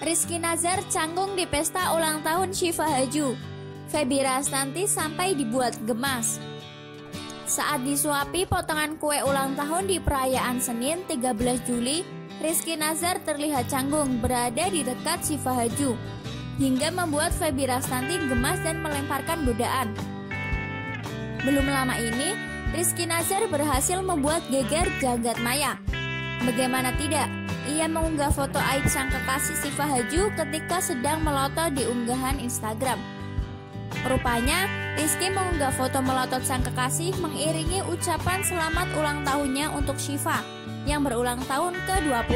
Rizky Nazar canggung di pesta ulang tahun Syifa Hadju. Febby Rastanty sampai dibuat gemas saat disuapi potongan kue ulang tahun di perayaan Senin 13 Juli. Rizky Nazar terlihat canggung berada di dekat Syifa Hadju hingga membuat Febby Rastanty gemas dan melemparkan godaan. Belum lama ini, Rizky Nazar berhasil membuat geger jagat maya. Bagaimana tidak? Ia mengunggah foto aib sang kekasih Syifa Hadju ketika sedang melotot di unggahan Instagram. Rupanya, Rizky mengunggah foto melotot sang kekasih mengiringi ucapan selamat ulang tahunnya untuk Syifa yang berulang tahun ke-20.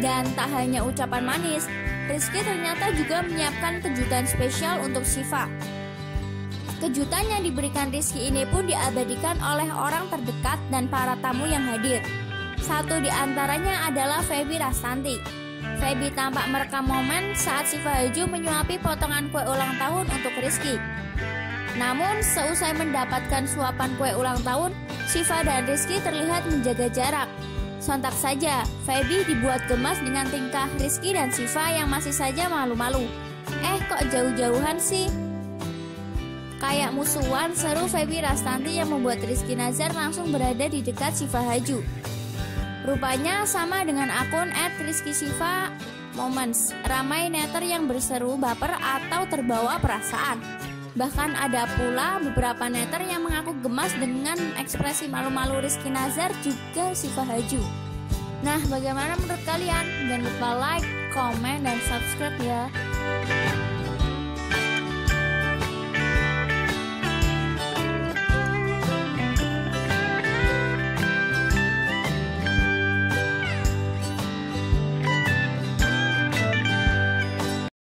Dan tak hanya ucapan manis, Rizky ternyata juga menyiapkan kejutan spesial untuk Syifa. Kejutan yang diberikan Rizky ini pun diabadikan oleh orang terdekat dan para tamu yang hadir. Satu di antaranya adalah Febby Rastanty. Febby tampak merekam momen saat Syifa Hadju menyuapi potongan kue ulang tahun untuk Rizky. Namun, seusai mendapatkan suapan kue ulang tahun, Syifa dan Rizky terlihat menjaga jarak. Sontak saja, Febby dibuat gemas dengan tingkah Rizky dan Syifa yang masih saja malu-malu. Kok jauh-jauhan sih? Kayak musuhan, seru Febby Rastanty yang membuat Rizky Nazar langsung berada di dekat Syifa Hadju. Rupanya sama dengan akun @rizkysyifa_moments, ramai netter yang berseru baper atau terbawa perasaan. Bahkan ada pula beberapa netter yang mengaku gemas dengan ekspresi malu-malu Rizky Nazar juga Syifa Hadju. Nah, bagaimana menurut kalian? Jangan lupa like, komen, dan subscribe ya.